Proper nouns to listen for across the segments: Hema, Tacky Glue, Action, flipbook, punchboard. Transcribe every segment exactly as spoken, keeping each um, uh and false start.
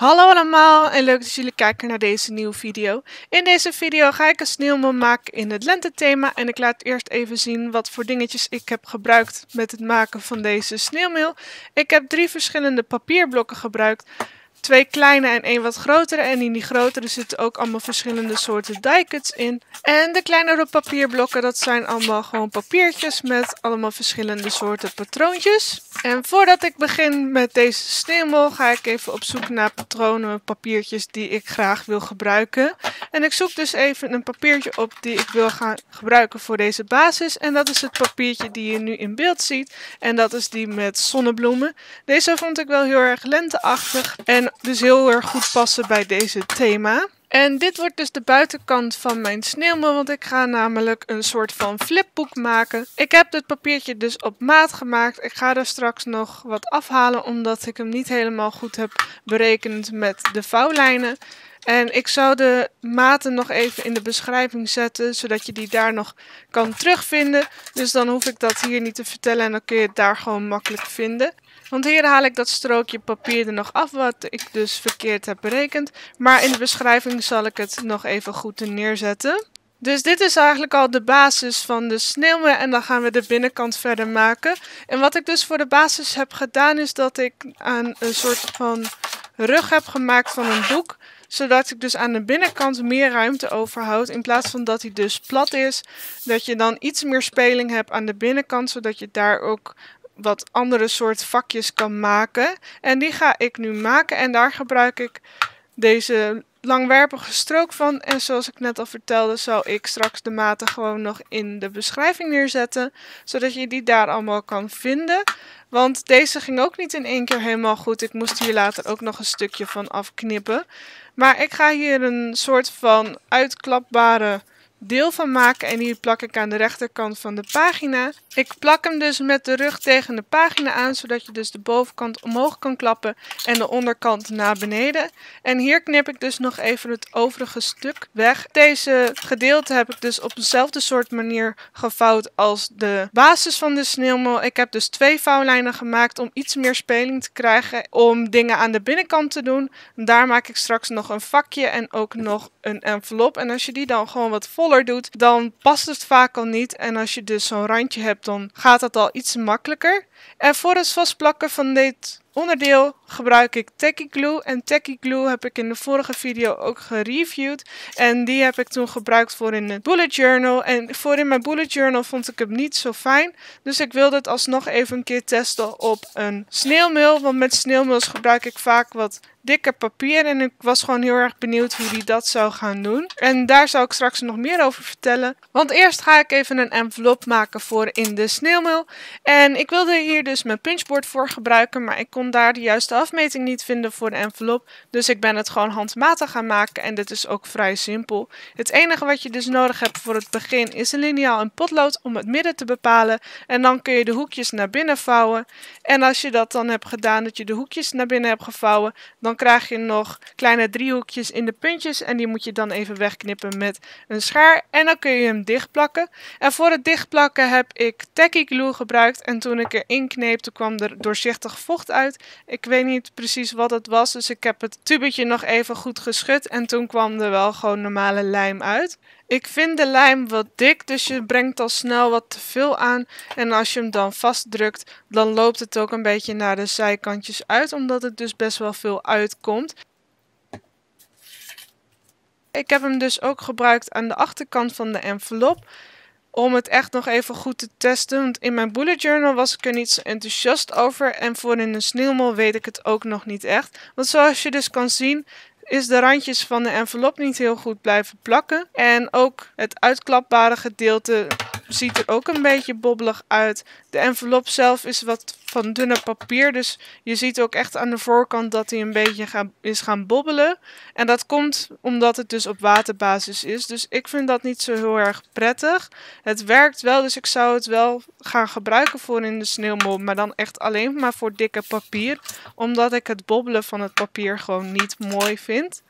Hallo allemaal en leuk dat jullie kijken naar deze nieuwe video. In deze video ga ik een sneeuwman maken in het lentethema en ik laat eerst even zien wat voor dingetjes ik heb gebruikt met het maken van deze sneeuwmeel. Ik heb drie verschillende papierblokken gebruikt, twee kleine en één wat grotere en in die grotere zitten ook allemaal verschillende soorten die-cuts in. En de kleinere papierblokken, dat zijn allemaal gewoon papiertjes met allemaal verschillende soorten patroontjes. En voordat ik begin met deze sneeuwmol ga ik even op zoek naar patronen, papiertjes die ik graag wil gebruiken. En ik zoek dus even een papiertje op die ik wil gaan gebruiken voor deze basis. En dat is het papiertje die je nu in beeld ziet. En dat is die met zonnebloemen. Deze vond ik wel heel erg lenteachtig en dus heel erg goed passen bij deze thema. En dit wordt dus de buitenkant van mijn sneeuwmol, want ik ga namelijk een soort van flipboek maken. Ik heb dit papiertje dus op maat gemaakt. Ik ga er straks nog wat afhalen, omdat ik hem niet helemaal goed heb berekend met de vouwlijnen. En ik zou de maten nog even in de beschrijving zetten, zodat je die daar nog kan terugvinden. Dus dan hoef ik dat hier niet te vertellen en dan kun je het daar gewoon makkelijk vinden. Want hier haal ik dat strookje papier er nog af, wat ik dus verkeerd heb berekend. Maar in de beschrijving zal ik het nog even goed neerzetten. Dus dit is eigenlijk al de basis van de sneeuwmeel en dan gaan we de binnenkant verder maken. En wat ik dus voor de basis heb gedaan is dat ik aan een soort van rug heb gemaakt van een doek. Zodat ik dus aan de binnenkant meer ruimte overhoud. In plaats van dat hij dus plat is, dat je dan iets meer speling hebt aan de binnenkant. Zodat je daar ook wat andere soort vakjes kan maken. En die ga ik nu maken. En daar gebruik ik deze langwerpige strook van. En zoals ik net al vertelde, zal ik straks de maten gewoon nog in de beschrijving neerzetten. Zodat je die daar allemaal kan vinden. Want deze ging ook niet in één keer helemaal goed. Ik moest hier later ook nog een stukje van afknippen. Maar ik ga hier een soort van uitklapbare deel van maken. En die plak ik aan de rechterkant van de pagina. Ik plak hem dus met de rug tegen de pagina aan. Zodat je dus de bovenkant omhoog kan klappen. En de onderkant naar beneden. En hier knip ik dus nog even het overige stuk weg. Deze gedeelte heb ik dus op dezelfde soort manier gevouwd als de basis van de sneeuwmol. Ik heb dus twee vouwlijnen gemaakt om iets meer speling te krijgen. Om dingen aan de binnenkant te doen. Daar maak ik straks nog een vakje en ook nog een envelop. En als je die dan gewoon wat voller doet, dan past het vaak al niet. En als je dus zo'n randje hebt, dan gaat dat al iets makkelijker. En voor het vastplakken van dit onderdeel gebruik ik Tacky Glue. En Tacky Glue heb ik in de vorige video ook gereviewd. En die heb ik toen gebruikt voor in het bullet journal. En voor in mijn bullet journal vond ik hem niet zo fijn. Dus ik wilde het alsnog even een keer testen op een sneeuwmeel. Want met sneeuwmeels gebruik ik vaak wat dikker papier. En ik was gewoon heel erg benieuwd hoe die dat zou gaan doen. En daar zal ik straks nog meer over vertellen. Want eerst ga ik even een envelop maken voor in de sneeuwmeel. En ik wilde hier dus mijn punchboard voor gebruiken. Maar ik kon daar de juiste afmeting niet vinden voor de envelop. Dus ik ben het gewoon handmatig gaan maken. En dit is ook vrij simpel. Het enige wat je dus nodig hebt voor het begin is een liniaal en potlood om het midden te bepalen. En dan kun je de hoekjes naar binnen vouwen. En als je dat dan hebt gedaan, dat je de hoekjes naar binnen hebt gevouwen, dan krijg je nog kleine driehoekjes in de puntjes. En die moet je dan even wegknippen met een schaar. En dan kun je hem dichtplakken. En voor het dichtplakken heb ik Tacky Glue gebruikt. En toen ik erin kneepte kwam er doorzichtig vocht uit. Ik weet niet precies wat het was, dus ik heb het tubetje nog even goed geschud en toen kwam er wel gewoon normale lijm uit. Ik vind de lijm wat dik, dus je brengt al snel wat te veel aan. En als je hem dan vastdrukt, dan loopt het ook een beetje naar de zijkantjes uit, omdat het dus best wel veel uitkomt. Ik heb hem dus ook gebruikt aan de achterkant van de envelop. Om het echt nog even goed te testen. Want in mijn bullet journal was ik er niet zo enthousiast over. En voor in een sneeuwmol weet ik het ook nog niet echt. Want zoals je dus kan zien is de randjes van de envelop niet heel goed blijven plakken. En ook het uitklapbare gedeelte ziet er ook een beetje bobbelig uit. De envelop zelf is wat van dunne papier. Dus je ziet ook echt aan de voorkant dat hij een beetje gaan, is gaan bobbelen. En dat komt omdat het dus op waterbasis is. Dus ik vind dat niet zo heel erg prettig. Het werkt wel, dus ik zou het wel gaan gebruiken voor in de sneeuwmol. Maar dan echt alleen maar voor dikke papier. Omdat ik het bobbelen van het papier gewoon niet mooi vind.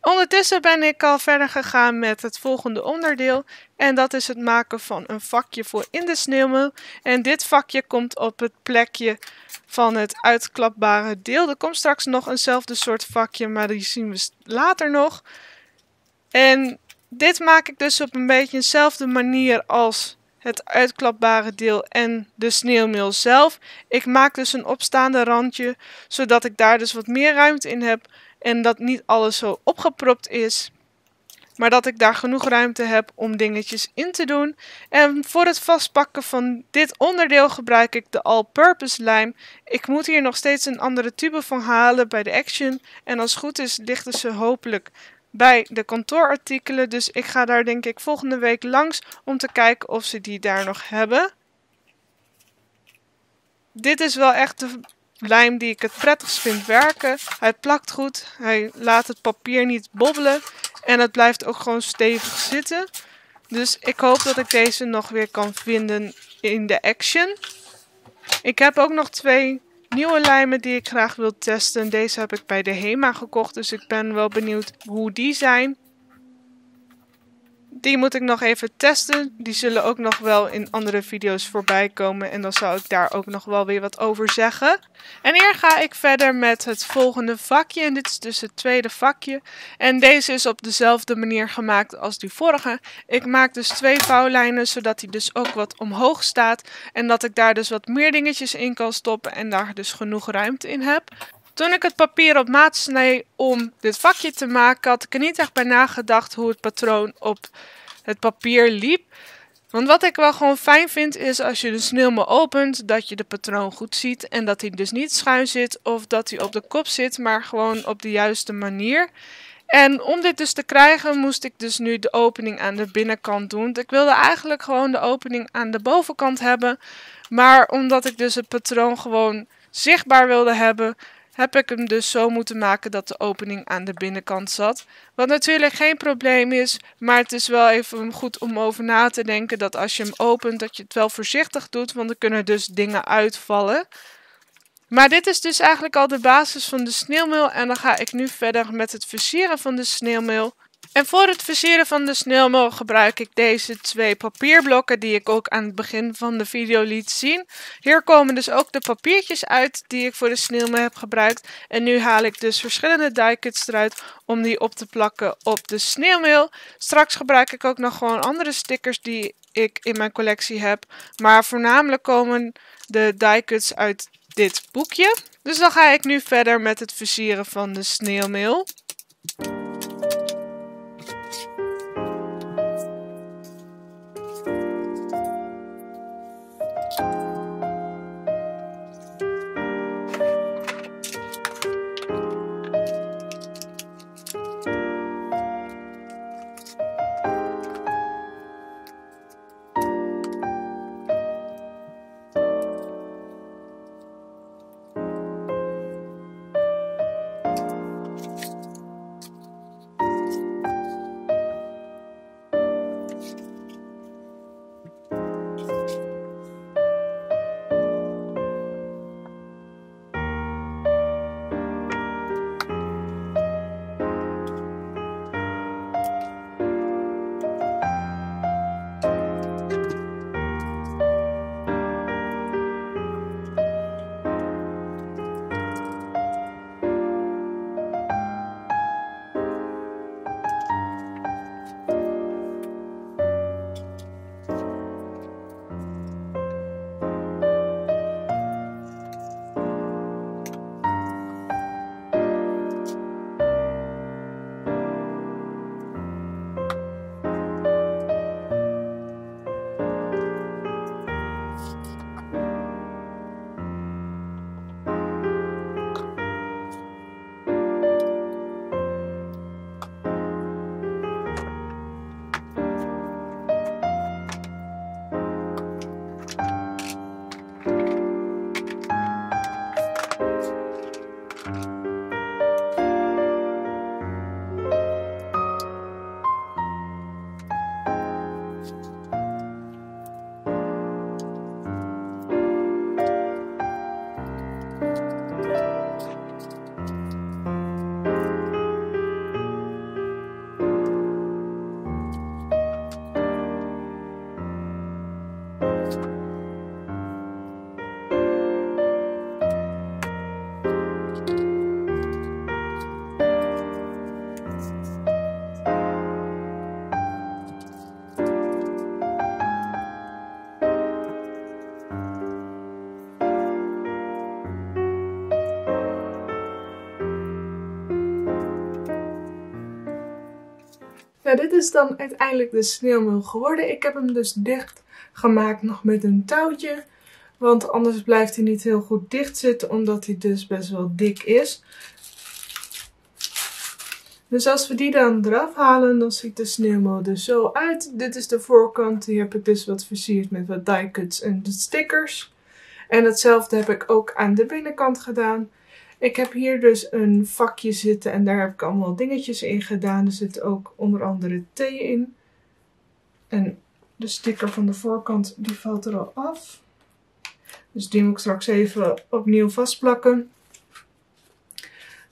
Ondertussen ben ik al verder gegaan met het volgende onderdeel. En dat is het maken van een vakje voor in de sneeuwmuil. En dit vakje komt op het plekje van het uitklapbare deel. Er komt straks nog eenzelfde soort vakje, maar die zien we later nog. En dit maak ik dus op een beetje dezelfde manier als het uitklapbare deel en de sneeuwmuil zelf. Ik maak dus een opstaande randje, zodat ik daar dus wat meer ruimte in heb. En dat niet alles zo opgepropt is. Maar dat ik daar genoeg ruimte heb om dingetjes in te doen. En voor het vastpakken van dit onderdeel gebruik ik de all-purpose lijm. Ik moet hier nog steeds een andere tube van halen bij de Action. En als het goed is liggen ze hopelijk bij de kantoorartikelen. Dus ik ga daar denk ik volgende week langs om te kijken of ze die daar nog hebben. Dit is wel echt de lijm die ik het prettigst vind werken. Hij plakt goed, hij laat het papier niet bobbelen en het blijft ook gewoon stevig zitten. Dus ik hoop dat ik deze nog weer kan vinden in de Action. Ik heb ook nog twee nieuwe lijmen die ik graag wil testen. Deze heb ik bij de Hema gekocht, dus ik ben wel benieuwd hoe die zijn. Die moet ik nog even testen. Die zullen ook nog wel in andere video's voorbij komen. En dan zou ik daar ook nog wel weer wat over zeggen. En hier ga ik verder met het volgende vakje. En dit is dus het tweede vakje. En deze is op dezelfde manier gemaakt als die vorige. Ik maak dus twee vouwlijnen, zodat die dus ook wat omhoog staat. En dat ik daar dus wat meer dingetjes in kan stoppen. En daar dus genoeg ruimte in heb. Toen ik het papier op maat snij om dit vakje te maken, had ik er niet echt bij nagedacht hoe het patroon op het papier liep. Want wat ik wel gewoon fijn vind is als je de sneeuwmuil opent, dat je de patroon goed ziet. En dat hij dus niet schuin zit of dat hij op de kop zit, maar gewoon op de juiste manier. En om dit dus te krijgen moest ik dus nu de opening aan de binnenkant doen. Ik wilde eigenlijk gewoon de opening aan de bovenkant hebben. Maar omdat ik dus het patroon gewoon zichtbaar wilde hebben, heb ik hem dus zo moeten maken dat de opening aan de binnenkant zat. Wat natuurlijk geen probleem is, maar het is wel even goed om over na te denken dat als je hem opent, dat je het wel voorzichtig doet, want er kunnen dus dingen uitvallen. Maar dit is dus eigenlijk al de basis van de sneeuwmuil en dan ga ik nu verder met het versieren van de sneeuwmuil. En voor het versieren van de sneeuwmuil gebruik ik deze twee papierblokken die ik ook aan het begin van de video liet zien. Hier komen dus ook de papiertjes uit die ik voor de sneeuwmuil heb gebruikt. En nu haal ik dus verschillende die cuts eruit om die op te plakken op de sneeuwmuil. Straks gebruik ik ook nog gewoon andere stickers die ik in mijn collectie heb. Maar voornamelijk komen de die cuts uit dit boekje. Dus dan ga ik nu verder met het versieren van de sneeuwmuil. Nou, dit is dan uiteindelijk de sneeuwmuil geworden. Ik heb hem dus dicht gemaakt nog met een touwtje. Want anders blijft hij niet heel goed dicht zitten, omdat hij dus best wel dik is. Dus als we die dan eraf halen, dan ziet de sneeuwmuil er zo uit. Dit is de voorkant, die heb ik dus wat versierd met wat die cuts en de stickers. En hetzelfde heb ik ook aan de binnenkant gedaan. Ik heb hier dus een vakje zitten en daar heb ik allemaal dingetjes in gedaan. Er zit ook onder andere thee in. En de sticker van de voorkant, die valt er al af. Dus die moet ik straks even opnieuw vastplakken.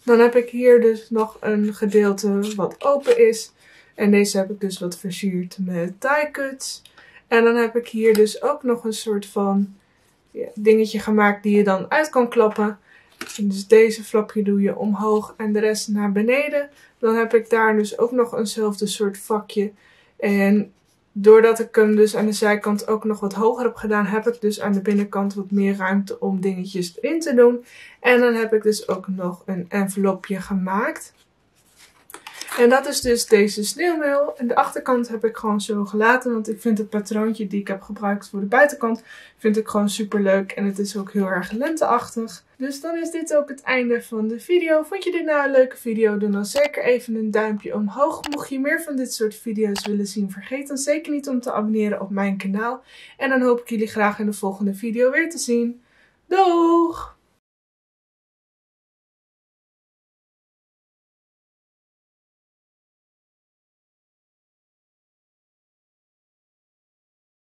Dan heb ik hier dus nog een gedeelte wat open is. En deze heb ik dus wat versierd met die cuts. En dan heb ik hier dus ook nog een soort van ja, dingetje gemaakt die je dan uit kan klappen. En dus deze flapje doe je omhoog en de rest naar beneden. Dan heb ik daar dus ook nog eenzelfde soort vakje. En doordat ik hem dus aan de zijkant ook nog wat hoger heb gedaan, heb ik dus aan de binnenkant wat meer ruimte om dingetjes erin te doen. En dan heb ik dus ook nog een envelopje gemaakt. En dat is dus deze sneeuwmuil. En de achterkant heb ik gewoon zo gelaten, want ik vind het patroontje die ik heb gebruikt voor de buitenkant, vind ik gewoon super leuk. En het is ook heel erg lenteachtig. Dus dan is dit ook het einde van de video. Vond je dit nou een leuke video? Doe dan zeker even een duimpje omhoog. Mocht je meer van dit soort video's willen zien, vergeet dan zeker niet om te abonneren op mijn kanaal. En dan hoop ik jullie graag in de volgende video weer te zien. Doeg!